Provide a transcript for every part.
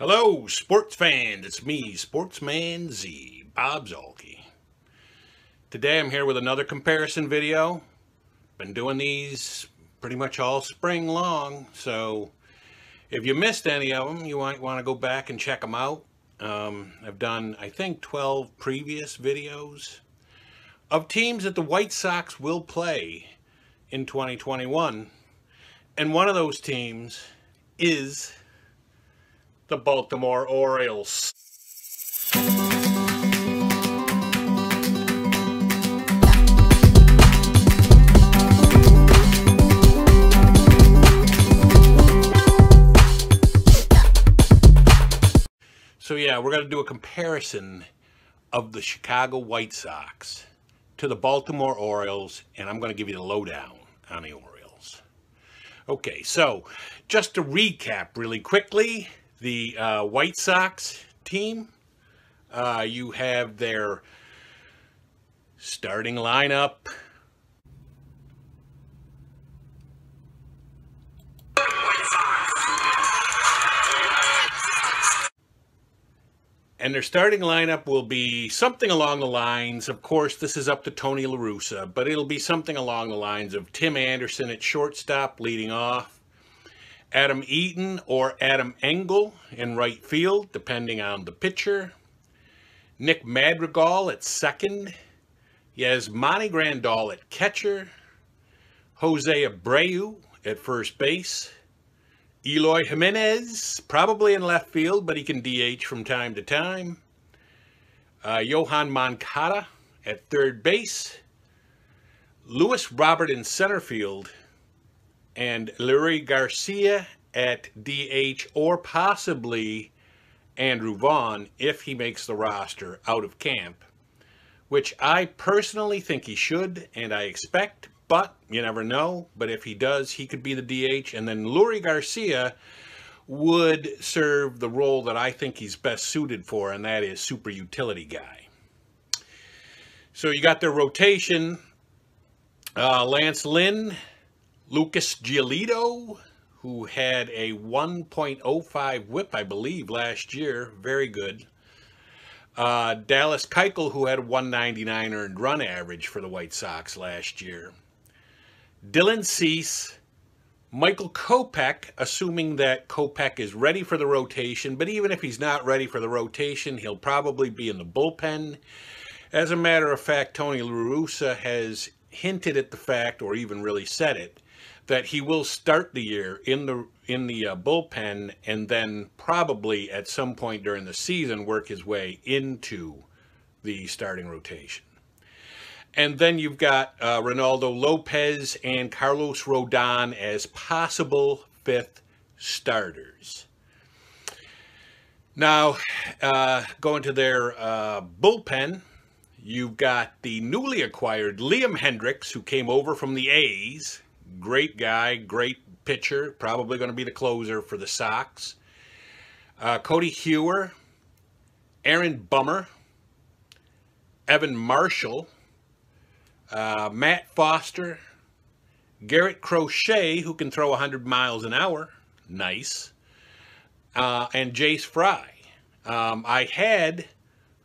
Hello, sports fans. It's me, Sportsman Z, Bob Zalke. Today I'm here with another comparison video. Been doing these pretty much all spring long, so if you missed any of them, you might want to go back and check them out. I've done, I think, 12 previous videos of teams that the White Sox will play in 2021, and one of those teams is the Baltimore Orioles. So yeah, we're going to do a comparison of the Chicago White Sox to the Baltimore Orioles, and I'm going to give you the lowdown on the Orioles. Okay, so just to recap really quickly, the White Sox team, you have their starting lineup. And their starting lineup will be something along the lines, of course, this is up to Tony La Russa, but it'll be something along the lines of Tim Anderson at shortstop leading off, Adam Eaton or Adam Engel in right field, depending on the pitcher, Nick Madrigal at second, Yasmani Grandal at catcher, Jose Abreu at first base, Eloy Jimenez, probably in left field, but he can DH from time to time. Johan Moncada at third base. Louis Robert in center field. And Lurie Garcia at DH, or possibly Andrew Vaughn, if he makes the roster out of camp. Which I personally think he should, and I expect. But you never know. But if he does, he could be the DH. And then Lurie Garcia would serve the role that I think he's best suited for, and that is super utility guy. So you got their rotation. Lance Lynn, Lucas Giolito, who had a 1.05 whip, I believe, last year. Very good. Dallas Keuchel, who had a 199 earned run average for the White Sox last year. Dylan Cease, Michael Kopech, assuming that Kopech is ready for the rotation, but even if he's not ready for the rotation, he'll probably be in the bullpen. As a matter of fact, Tony La Russa has hinted at the fact, or even really said it, that he will start the year in the bullpen, and then probably at some point during the season work his way into the starting rotation. And then you've got Ronaldo Lopez and Carlos Rodon as possible fifth starters. Now, going to their bullpen, you've got the newly acquired Liam Hendricks, who came over from the A's. Great guy, great pitcher, probably going to be the closer for the Sox. Cody Huwer, Aaron Bummer, Evan Marshall, Matt Foster, Garrett Crochet, who can throw 100 miles an hour, nice, and Jace Fry. I had,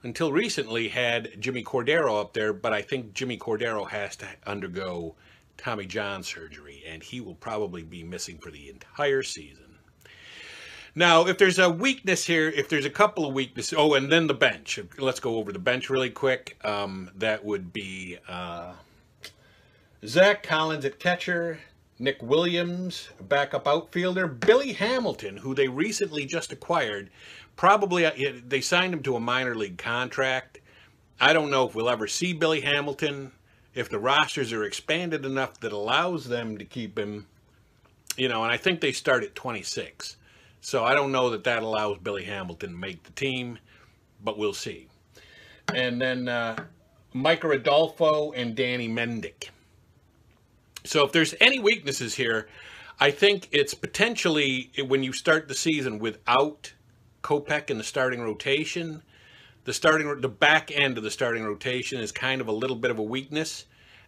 until recently, had Jimmy Cordero up there, but I think Jimmy Cordero has to undergo Tommy John surgery, and he will probably be missing for the entire season. Now, if there's a weakness here, if there's a couple of weaknesses, oh, and then the bench. Let's go over the bench really quick. That would be Zach Collins at catcher, Nick Williams, backup outfielder, Billy Hamilton, who they recently just acquired. Probably, they signed him to a minor league contract. I don't know if we'll ever see Billy Hamilton. If the rosters are expanded enough that allows them to keep him, you know, and I think they start at 26. So I don't know that that allows Billy Hamilton to make the team, but we'll see. And then Mike Rodolfo and Danny Mendick. So if there's any weaknesses here, I think it's potentially when you start the season without Kopech in the starting rotation, the back end of the starting rotation is kind of a little bit of a weakness.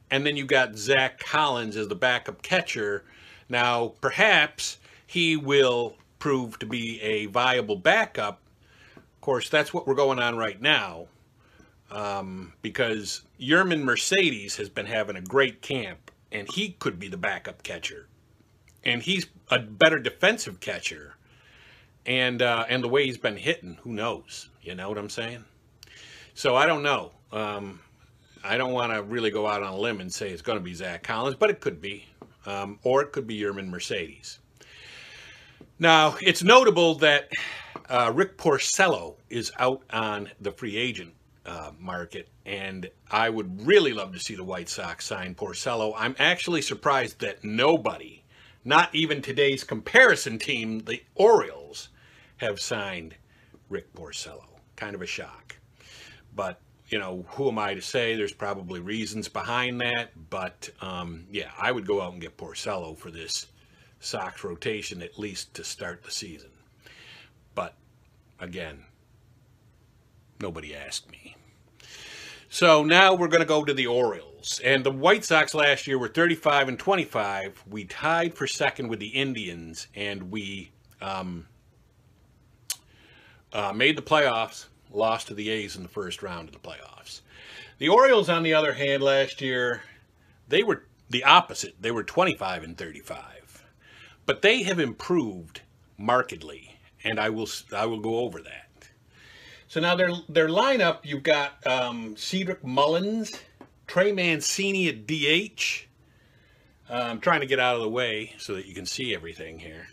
And then you got Zach Collins as the backup catcher. Now, perhaps he will prove to be a viable backup. Of course, that's what we're going on right now, because Yermin Mercedes has been having a great camp, and he could be the backup catcher. And he's a better defensive catcher. And the way he's been hitting, who knows? You know what I'm saying? So I don't know. I don't want to really go out on a limb and say it's going to be Zach Collins, but it could be. Or it could be Yermin Mercedes. Now, it's notable that Rick Porcello is out on the free agent market, and I would really love to see the White Sox sign Porcello. I'm actually surprised that nobody, not even today's comparison team, the Orioles, have signed Rick Porcello. Kind of a shock. But, you know, who am I to say? There's probably reasons behind that. But, yeah, I would go out and get Porcello for this Sox rotation, at least to start the season. But, again, nobody asked me. So now we're going to go to the Orioles. And the White Sox last year were 35-25. We tied for second with the Indians, and we made the playoffs, lost to the A's in the first round of the playoffs. The Orioles, on the other hand, last year, they were the opposite. They were 25-35. But they have improved markedly, and I will go over that. So now their lineup, you've got Cedric Mullins, Trey Mancini at DH. I'm trying to get out of the way so that you can see everything here.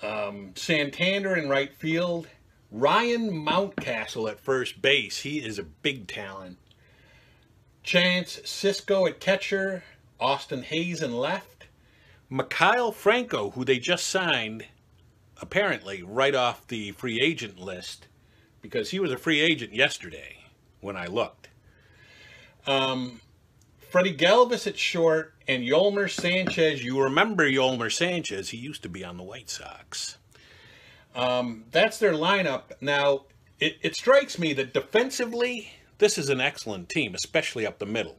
Santander in right field. Ryan Mountcastle at first base. He is a big talent. Chance Sisko at catcher. Austin Hayes in left. Maikel Franco, who they just signed, apparently right off the free agent list, because he was a free agent yesterday when I looked. Freddie Galvis at short, and Yolmer Sanchez. You remember Yolmer Sanchez. He used to be on the White Sox. That's their lineup. Now, it strikes me that defensively, this is an excellent team, especially up the middle.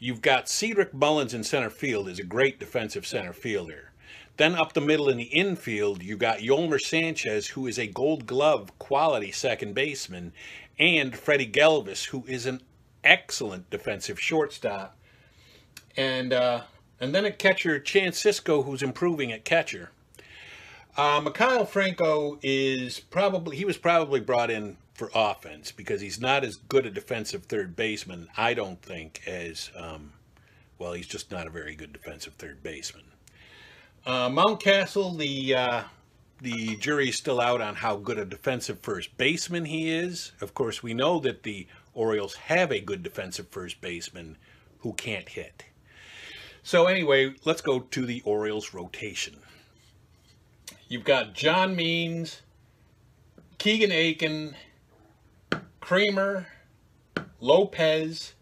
You've got Cedric Mullins in center field, is a great defensive center fielder. Then up the middle in the infield, you got Yolmer Sanchez, who is a Gold Glove quality second baseman, and Freddie Galvis, who is an excellent defensive shortstop. And then at catcher, Chance Sisko, who's improving at catcher. Maikel Franco is probably brought in for offense because he's not as good a defensive third baseman, I don't think, as well. He's just not a very good defensive third baseman. Mountcastle, the jury's still out on how good a defensive first baseman he is. Of course, we know that the Orioles have a good defensive first baseman who can't hit. So anyway, let's go to the Orioles rotation. You've got John Means, Keegan Aiken, Creamer, Lopez,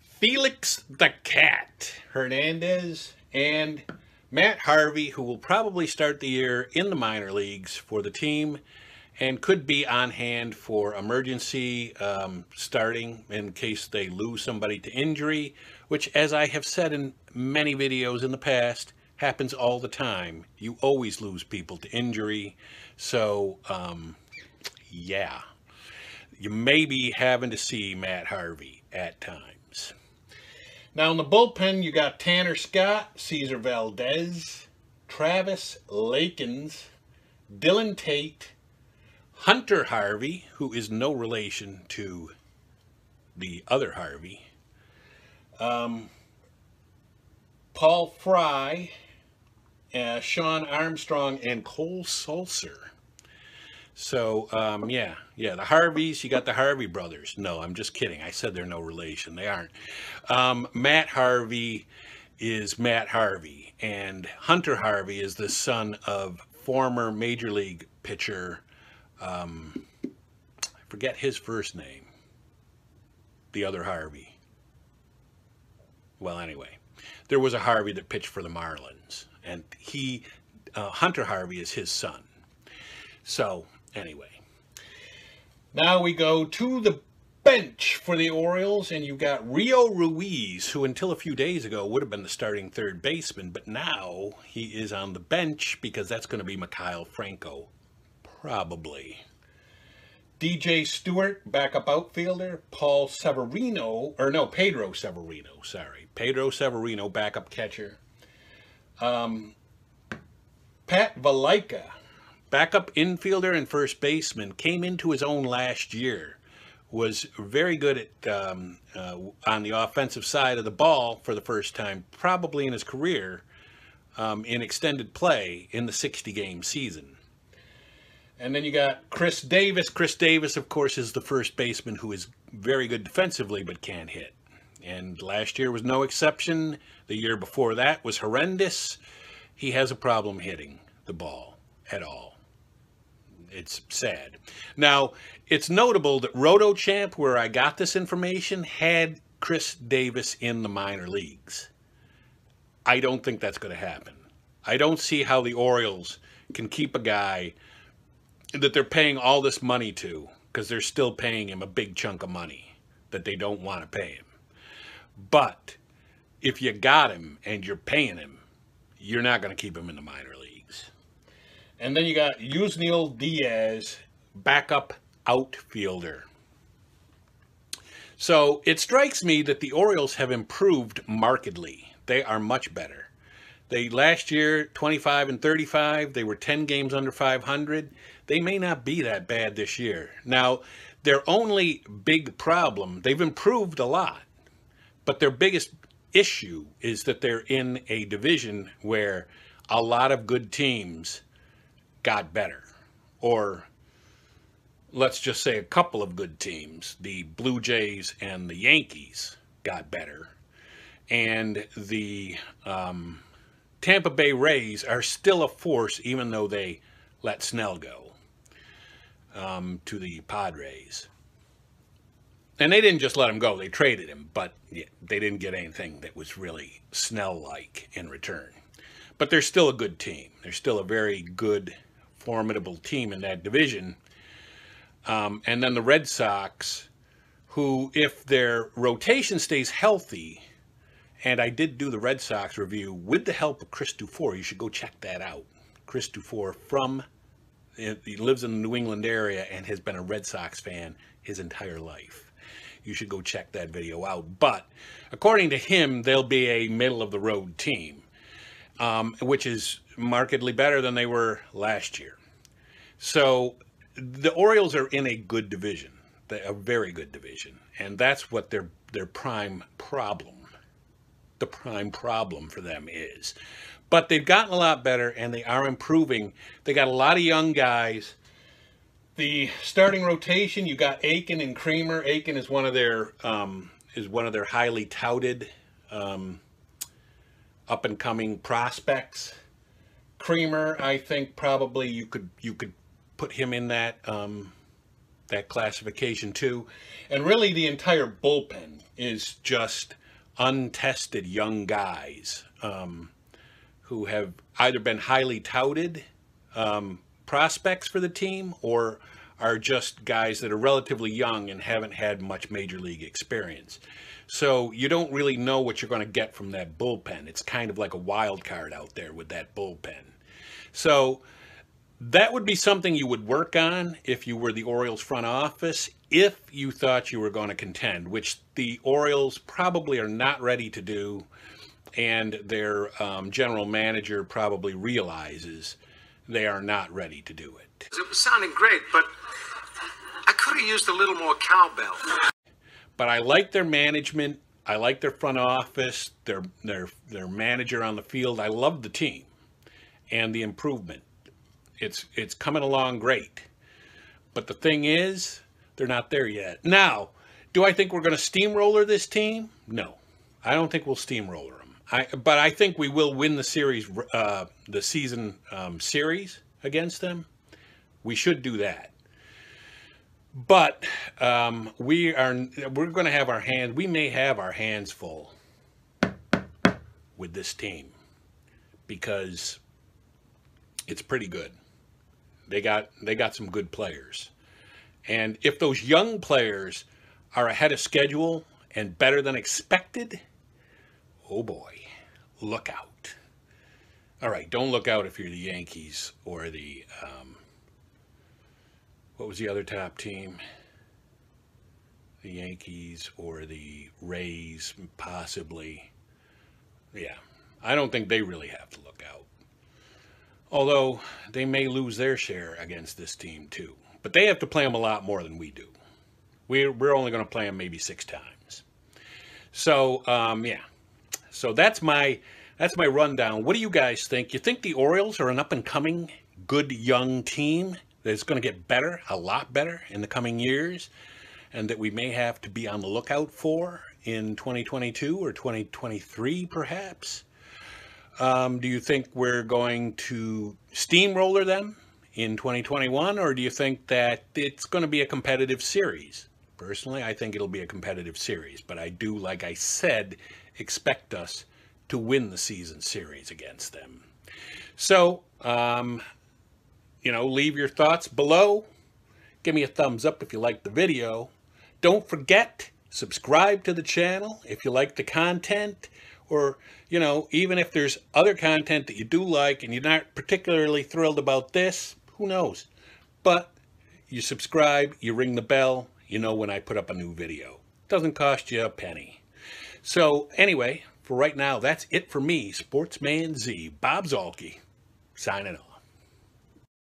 Felix the Cat Hernandez, and Matt Harvey, who will probably start the year in the minor leagues for the team and could be on hand for emergency starting in case they lose somebody to injury, which, as I have said in many videos in the past, happens all the time. You always lose people to injury. So, yeah, you may be having to see Matt Harvey at times. Now, in the bullpen, you got Tanner Scott, Cesar Valdez, Travis Lakins, Dylan Tate, Hunter Harvey, who is no relation to the other Harvey, Paul Fry, Sean Armstrong, and Cole Sulcer. So, yeah, the Harveys, you got the Harvey brothers. No, I'm just kidding. I said they're no relation. They aren't. Matt Harvey is Matt Harvey, and Hunter Harvey is the son of former Major League pitcher, I forget his first name, the other Harvey. Well, anyway, there was a Harvey that pitched for the Marlins, and he, Hunter Harvey is his son. So, anyway, now we go to the bench for the Orioles, and you've got Rio Ruiz, who until a few days ago would have been the starting third baseman, but now he is on the bench because that's going to be Maikel Franco, probably. DJ Stewart, backup outfielder. Pedro Severino, backup catcher. Pat Valaika, backup infielder and first baseman, came into his own last year. Was very good at on the offensive side of the ball for the first time, probably in his career, in extended play in the 60-game season. And then you got Chris Davis. Chris Davis, of course, is the first baseman who is very good defensively but can't hit. And last year was no exception. The year before that was horrendous. He has a problem hitting the ball at all. It's sad. Now, it's notable that RotoChamp, where I got this information, had Chris Davis in the minor leagues. I don't think that's going to happen. I don't see how the Orioles can keep a guy that they're paying all this money to, because they're still paying him a big chunk of money that they don't want to pay him. But if you got him and you're paying him, you're not going to keep him in the minor leagues. And then you got Yusniel Diaz, backup outfielder. So it strikes me that the Orioles have improved markedly. They are much better. They last year, 25 and 35, they were 10 games under 500. They may not be that bad this year. Now, their only big problem, they've improved a lot, but their biggest issue is that they're in a division where a lot of good teams got better, or let's just say a couple of good teams, the Blue Jays and the Yankees got better, and the Tampa Bay Rays are still a force even though they let Snell go to the Padres. And they didn't just let him go, they traded him, but they didn't get anything that was really Snell-like in return. But they're still a good team. They're still a very good formidable team in that division. And then the Red Sox, who, if their rotation stays healthy, and I did do the Red Sox review with the help of Chris Dufour. You should go check that out. Chris Dufour, he lives in the New England area and has been a Red Sox fan his entire life. You should go check that video out. But according to him, they'll be a middle-of-the-road team, which is markedly better than they were last year. So the Orioles are in a good division, a very good division, and that's what their prime problem, the prime problem for them is. But they've gotten a lot better, and they are improving. They got a lot of young guys. The starting rotation, you got Aiken and Creamer. Aiken is one of their highly touted up and coming prospects. Creamer, I think probably you could put him in that that classification too. And really the entire bullpen is just untested young guys who have either been highly touted prospects for the team, or are just guys that are relatively young and haven't had much major league experience. So you don't really know what you're going to get from that bullpen. It's kind of like a wild card out there with that bullpen. So that would be something you would work on if you were the Orioles front office, if you thought you were going to contend, which the Orioles probably are not ready to do, and their general manager probably realizes they are not ready to do it. It was sounding great, but I could have used a little more cowbell. But I like their management. I like their front office, their manager on the field. I love the team and the improvement. It's coming along great. But the thing is, they're not there yet. Now, do I think we're going to steamroller this team? No, I don't think we'll steamroller them. But I think we will win the series, the season series against them. We should do that. But we're going to have our hands. We may have our hands full with this team, because it's pretty good. They got some good players, and if those young players are ahead of schedule and better than expected, oh boy, look out. All right, don't look out if you're the Yankees or the, what was the other top team? The Yankees or the Rays, possibly. Yeah, I don't think they really have to look out. Although they may lose their share against this team too. But they have to play them a lot more than we do. We're only going to play them maybe 6 times. So, yeah. So that's my rundown. What do you guys think? You think the Orioles are an up-and-coming, good young team that's going to get better, a lot better in the coming years, and that we may have to be on the lookout for in 2022 or 2023, perhaps? Do you think we're going to steamroller them in 2021, or do you think that it's going to be a competitive series? Personally, I think it'll be a competitive series, but I do, like I said, expect us to win the season series against them. So, you know, leave your thoughts below. Give me a thumbs up if you liked the video. Don't forget, subscribe to the channel if you like the content, or, you know, even if there's other content that you do like and you're not particularly thrilled about this, who knows? But you subscribe, you ring the bell, you know when I put up a new video. It doesn't cost you a penny. So anyway, for right now, that's it for me, Sportsman Z, Bob Zalke, signing off.